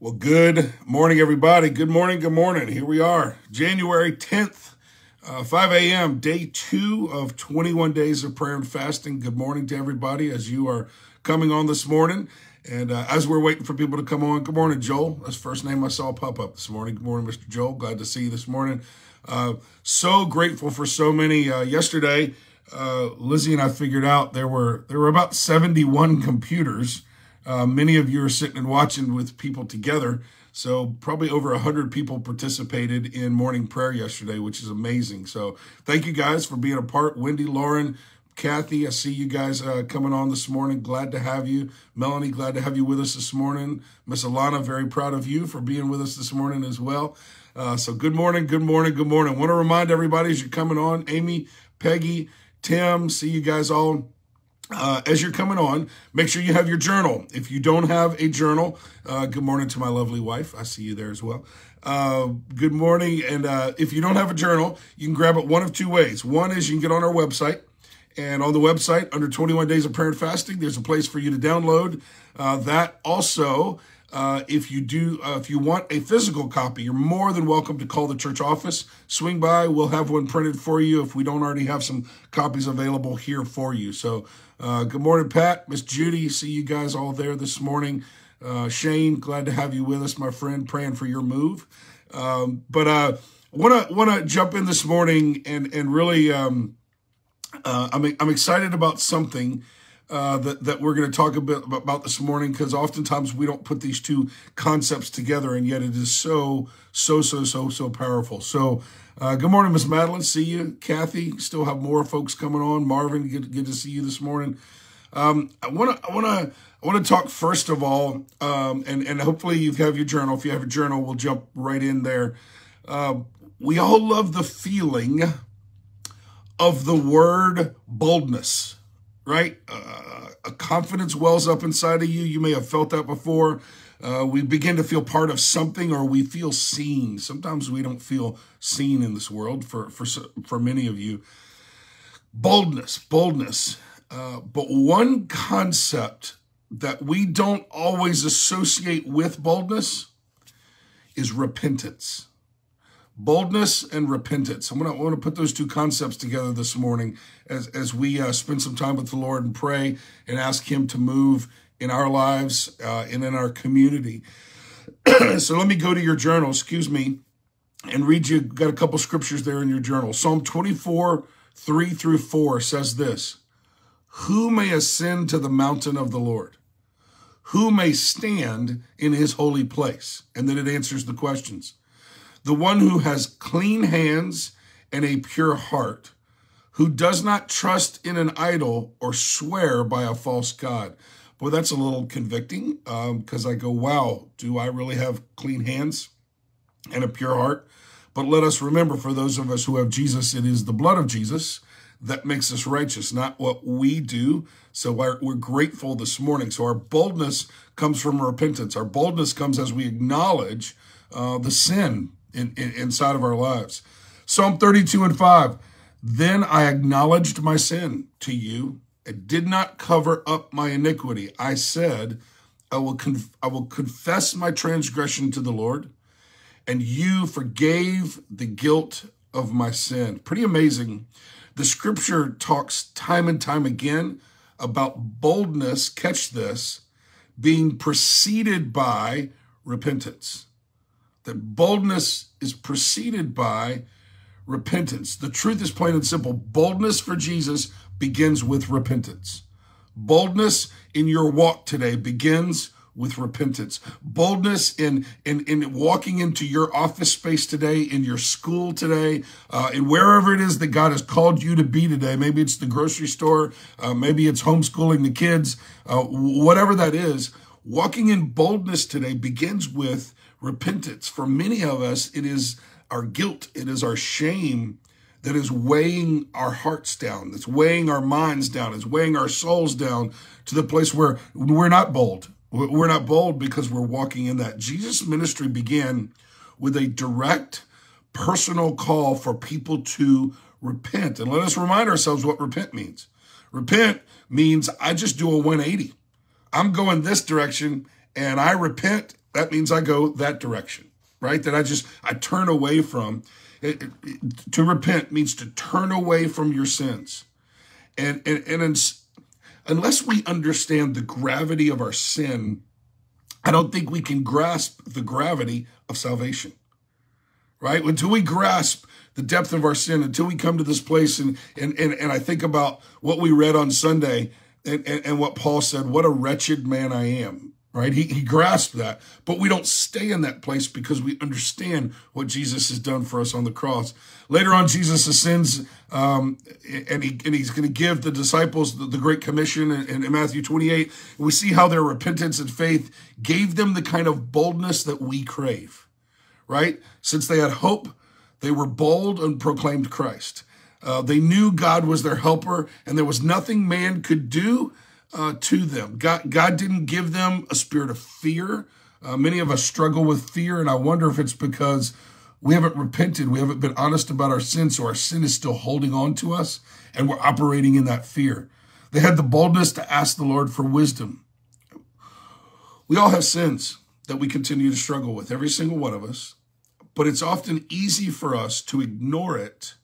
Well, good morning, everybody. Good morning. Good morning. Here we are, January 10th, 5 a.m., day 2 of 21 days of prayer and fasting. Good morning to everybody as you are coming on this morning. And as we're waiting for people to come on, good morning, Joel. That's the first name I saw pop up this morning. Good morning, Mr. Joel. Glad to see you this morning. So grateful for so many. Yesterday, Lizzie and I figured out there were about 71 computers. Many of you are sitting and watching with people together, so probably over 100 people participated in morning prayer yesterday, which is amazing. So thank you guys for being a part. Wendy, Lauren, Kathy, I see you guys coming on this morning. Glad to have you. Melanie, glad to have you with us this morning. Miss Alana, very proud of you for being with us this morning as well. So good morning, good morning, good morning. I want to remind everybody as you're coming on, Amy, Peggy, Tim, see you guys all. As you're coming on, make sure you have your journal. If you don't have a journal, good morning to my lovely wife. I see you there as well. Good morning. And if you don't have a journal, you can grab it one of two ways. One is you can get on our website. And on the website, under 21 Days of Prayer and Fasting, there's a place for you to download that. Also, if you want a physical copy, you're more than welcome to call the church office. Swing by. We'll have one printed for you if we don't already have some copies available here for you. So good morning, Pat, Miss Judy. See you guys all there this morning. Shane, glad to have you with us, my friend, praying for your move. But I want to jump in this morning and really I'm excited about something that we're going to talk a bit about this morning, because oftentimes we don't put these two concepts together, and yet it is so powerful. So good morning, Miss Madeline. See you. Kathy, still have more folks coming on. Marvin, good to see you this morning. I want to talk first of all, and hopefully you have your journal. If you have a journal, we'll jump right in there. We all love the feeling of the word boldness. Right? A confidence wells up inside of you. You may have felt that before. We begin to feel part of something, or we feel seen. Sometimes we don't feel seen in this world for many of you. Boldness. But one concept that we don't always associate with boldness is repentance. Boldness and repentance. I want to put those two concepts together this morning as we spend some time with the Lord and pray and ask Him to move in our lives and in our community. So let me go to your journal, and read you. Got a couple scriptures there in your journal. Psalm 24, 3 through 4 says this: "Who may ascend to the mountain of the Lord? Who may stand in His holy place?" And then it answers the questions. "The one who has clean hands and a pure heart, who does not trust in an idol or swear by a false god." Boy, that's a little convicting, because I go, wow, do I really have clean hands and a pure heart? But let us remember, for those of us who have Jesus, it is the blood of Jesus that makes us righteous, not what we do. So we're grateful this morning. So our boldness comes from repentance. Our boldness comes as we acknowledge the sin inside of our lives. Psalm 32 and 5, "Then I acknowledged my sin to you and did not cover up my iniquity. I said, I will confess my transgression to the Lord, and you forgave the guilt of my sin." Pretty amazing. The scripture talks time and time again about boldness, catch this, being preceded by repentance. That boldness is preceded by repentance. The truth is plain and simple. Boldness for Jesus begins with repentance. Boldness in your walk today begins with repentance. Boldness in walking into your office space today, in your school today, and wherever it is that God has called you to be today. Maybe it's the grocery store. Maybe it's homeschooling the kids. Whatever that is, walking in boldness today begins with repentance. For many of us, it is our guilt, it is our shame that is weighing our hearts down, that's weighing our minds down, it's weighing our souls down to the place where we're not bold. We're not bold because we're walking in that. Jesus' ministry began with a direct, personal call for people to repent. And let us remind ourselves what repent means. Repent means I just do a 180. I'm going this direction and I repent That means I go that direction, right? That I turn away from. To repent means to turn away from your sins. And unless we understand the gravity of our sin, I don't think we can grasp the gravity of salvation, right? Until we grasp the depth of our sin, until we come to this place, and I think about what we read on Sunday and what Paul said, what a wretched man I am, right? He grasped that, but we don't stay in that place because we understand what Jesus has done for us on the cross. Later on, Jesus ascends, and he's going to give the disciples the Great Commission in Matthew 28. We see how their repentance and faith gave them the kind of boldness that we crave, right? Since they had hope, they were bold and proclaimed Christ. They knew God was their helper, and there was nothing man could do to them. God didn't give them a spirit of fear. Many of us struggle with fear, and I wonder if it's because we haven't repented. We haven't been honest about our sin, so our sin is still holding on to us, and we're operating in that fear. They had the boldness to ask the Lord for wisdom. We all have sins that we continue to struggle with, every single one of us, but it's often easy for us to ignore it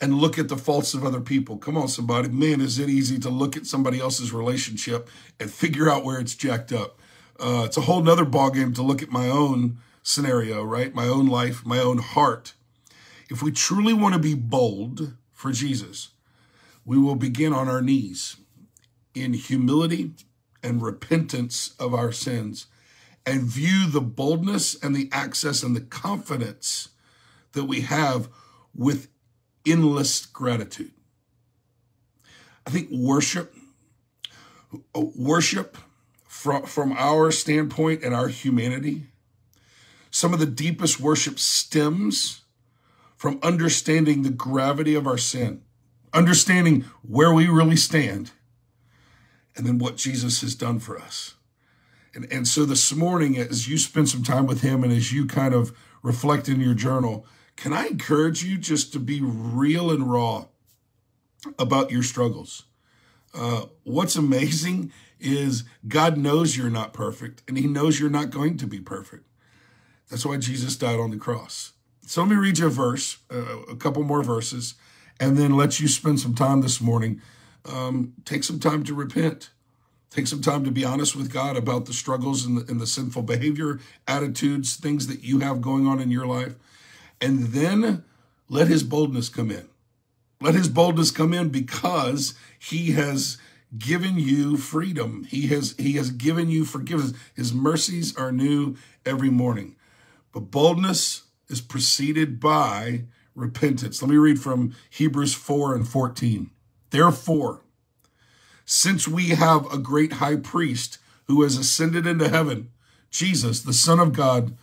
and look at the faults of other people. Come on, somebody. Man, is it easy to look at somebody else's relationship and figure out where it's jacked up. It's a whole nother ballgame to look at my own scenario, right? My own life, my own heart. If we truly want to be bold for Jesus, we will begin on our knees in humility and repentance of our sins and view the boldness and the access and the confidence that we have with endless gratitude. I think worship from our standpoint and our humanity, some of the deepest worship stems from understanding the gravity of our sin, understanding where we really stand, and then what Jesus has done for us. And so this morning, as you spend some time with him and as you kind of reflect in your journal, can I encourage you just to be real and raw about your struggles? What's amazing is God knows you're not perfect, and he knows you're not going to be perfect. That's why Jesus died on the cross. So let me read you a verse, a couple more verses, and then let you spend some time this morning. Take some time to repent. Take some time to be honest with God about the struggles and the sinful behavior, attitudes, things that you have going on in your life. And then let his boldness come in. Let his boldness come in because he has given you freedom. He has given you forgiveness. His mercies are new every morning. But boldness is preceded by repentance. Let me read from Hebrews 4:14. Therefore, since we have a great high priest who has ascended into heaven, Jesus, the Son of God,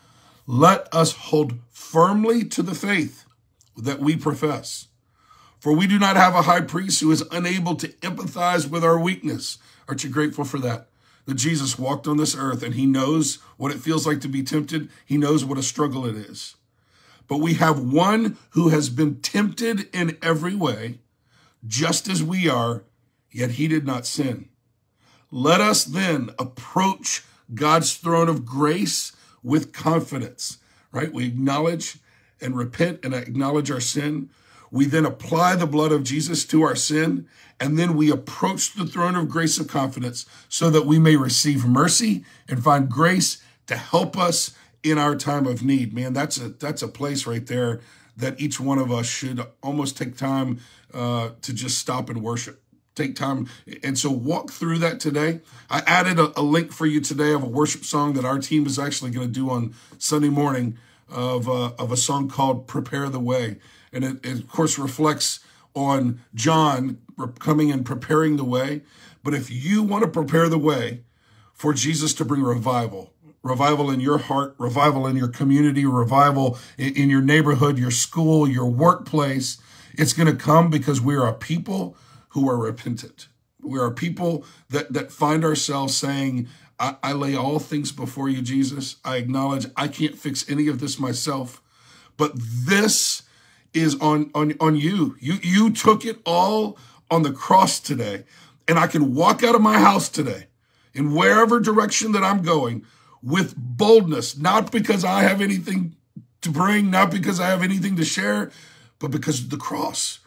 let us hold firmly to the faith that we profess. For we do not have a high priest who is unable to empathize with our weakness. Aren't you grateful for that? That Jesus walked on this earth and he knows what it feels like to be tempted. He knows what a struggle it is. But we have one who has been tempted in every way, just as we are, yet he did not sin. Let us then approach God's throne of grace with confidence, right? We acknowledge and repent and acknowledge our sin. We then apply the blood of Jesus to our sin, and then we approach the throne of grace of confidence so that we may receive mercy and find grace to help us in our time of need. Man, that's a place right there that each one of us should almost take time to just stop and worship. Take time, and so walk through that today. I added a link for you today of a worship song that our team is actually going to do on Sunday morning of a song called Prepare the Way. And it of course, reflects on John coming and preparing the way. But if you want to prepare the way for Jesus to bring revival in your heart, revival in your community, revival in your neighborhood, your school, your workplace, it's going to come because we are a people who are repentant. We are people that find ourselves saying, I lay all things before you, Jesus. I acknowledge I can't fix any of this myself, but this is on you. You took it all on the cross today, and I can walk out of my house today in wherever direction that I'm going with boldness, not because I have anything to bring, not because I have anything to share, but because of the cross,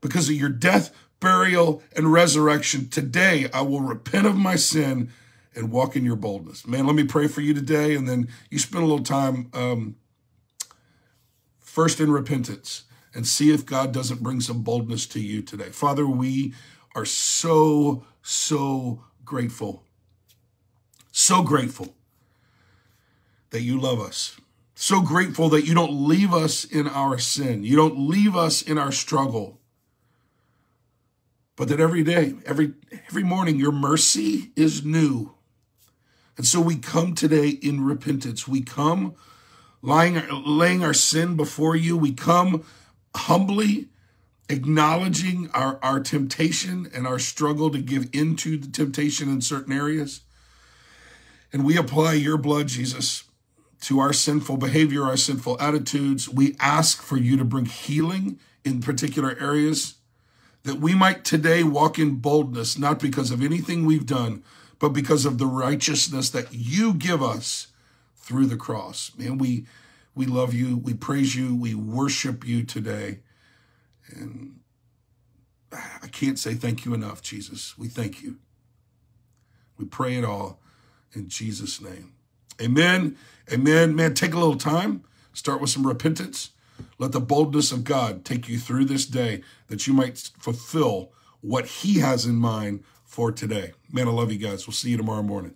because of your death, burial, and resurrection. Today, I will repent of my sin and walk in your boldness. Man, let me pray for you today, and then you spend a little time first in repentance and see if God doesn't bring some boldness to you today. Father, we are so grateful. So grateful that you love us. So grateful that you don't leave us in our sin. You don't leave us in our struggle. But that every day, every morning, your mercy is new. And so we come today in repentance. We come laying our sin before you. We come humbly acknowledging our temptation and our struggle to give into the temptation in certain areas. And we apply your blood, Jesus, to our sinful behavior, our sinful attitudes. We ask for you to bring healing in particular areas, that we might today walk in boldness, not because of anything we've done, but because of the righteousness that you give us through the cross. Man, we love you, we praise you, we worship you today. And I can't say thank you enough, Jesus. We thank you. We pray it all in Jesus' name. Amen. Amen. Man, take a little time. Start with some repentance. Let the boldness of God take you through this day, that you might fulfill what he has in mind for today. Man, I love you guys. We'll see you tomorrow morning.